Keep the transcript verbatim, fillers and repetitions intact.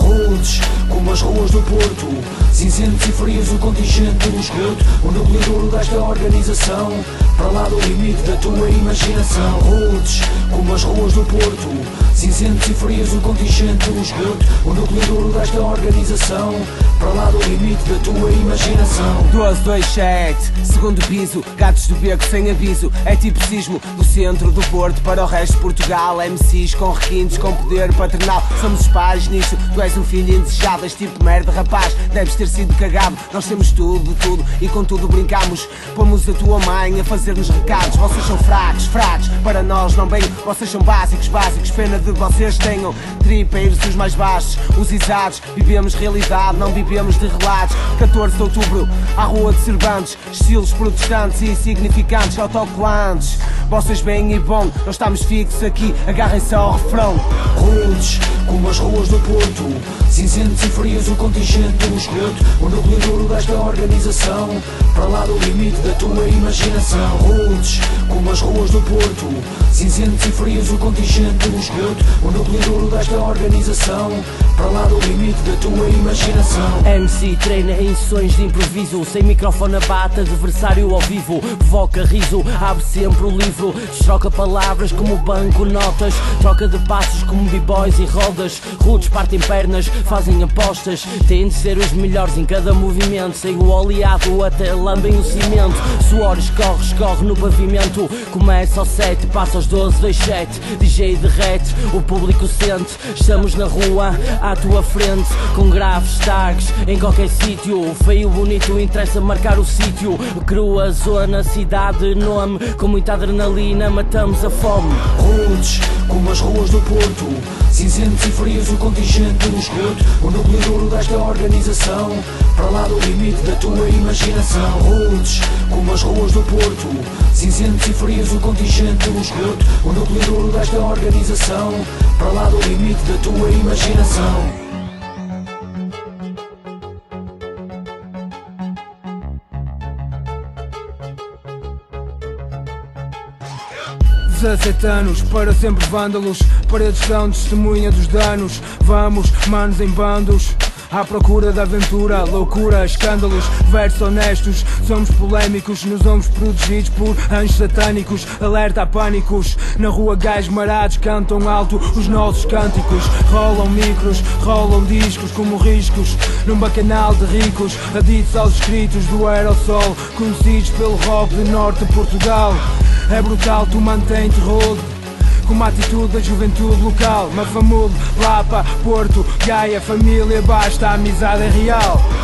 Rudes, como as ruas do Porto, cinzentos e frios o contingente do esgoto, o núcleo duro desta organização, para lá do limite da tua imaginação. Rudes, como as ruas do Porto, cinzentos e frios o contingente do esgoto, o núcleo duro desta organização, para lá do limite da tua imaginação. doze, dois, sete, segundo piso, gatos do beco sem aviso, é tipo sismo, do centro do Porto para o resto de Portugal, M Cs com requintes, com poder paternal, somos os pais nisso, tu és um filho indesejável, és tipo merda rapaz, deves ter sido cagado, nós temos tudo, tudo, e com tudo brincamos, pomos a tua mãe a fazer-nos recados, vocês são fracos, fracos, para nós não bem, vocês são básicos, básicos, pena de vocês tenham tripeiros os mais baixos, os isados, vivemos realidade, não vivemos de relatos. Catorze de outubro, à rua de Cervantes, estilos protestantes e insignificantes, autocolantes, vocês bem e bom, nós estamos fixos aqui, agarrem-se ao refrão. Rudes, como as ruas do Porto, cinzentos e frios o contingente do esgoto, o núcleo duro desta organização, para lá do limite da tua imaginação. Rudes, como as ruas do Porto, cinzentos e frios o contingente do esgoto, o núcleo duro desta organização, para lá do limite da tua imaginação. M C treina em sessões de improviso, sem microfone abate adversário ao vivo, provoca riso, abre sempre o livro, destroca palavras como banco notas, troca de passos como b-boys e rodas. Rudes partem pernas, fazem apostas, têm de ser os melhores em cada movimento, sem o oleado até lambem o cimento, suor escorre, escorre no pavimento, começa ao sete, passa aos doze, dois, sete, D J derrete, o público sente, estamos na rua, à tua frente, com graves tags em qualquer sítio, feio bonito, interessa marcar o sítio, crua zona, cidade, nome, com muita adrenalina matamos a fome. Rudes, como as ruas do Porto, cinzentos e frios o contingente do esgoto, o núcleo duro desta organização, para lá do limite da tua imaginação. Rudes, como as ruas do Porto, cinzentos e frios o contingente do esgoto, o núcleo duro desta organização, para lá do limite da tua imaginação. Dezessete anos, para sempre vândalos, paredes são testemunha dos danos, vamos, manos em bandos, à procura da aventura, loucura, escândalos, versos honestos, somos polémicos, nos somos protegidos por anjos satânicos, alerta a pânicos, na rua gajos marados cantam alto os nossos cânticos, rolam micros, rolam discos como riscos, num bacanal de ricos, aditos aos escritos do aerossol, conhecidos pelo rock de norte de Portugal, é brutal, tu mantém-te rude, com uma atitude da juventude local, Mafamudo, Lapa, Porto, Gaia, família, basta, a amizade é real.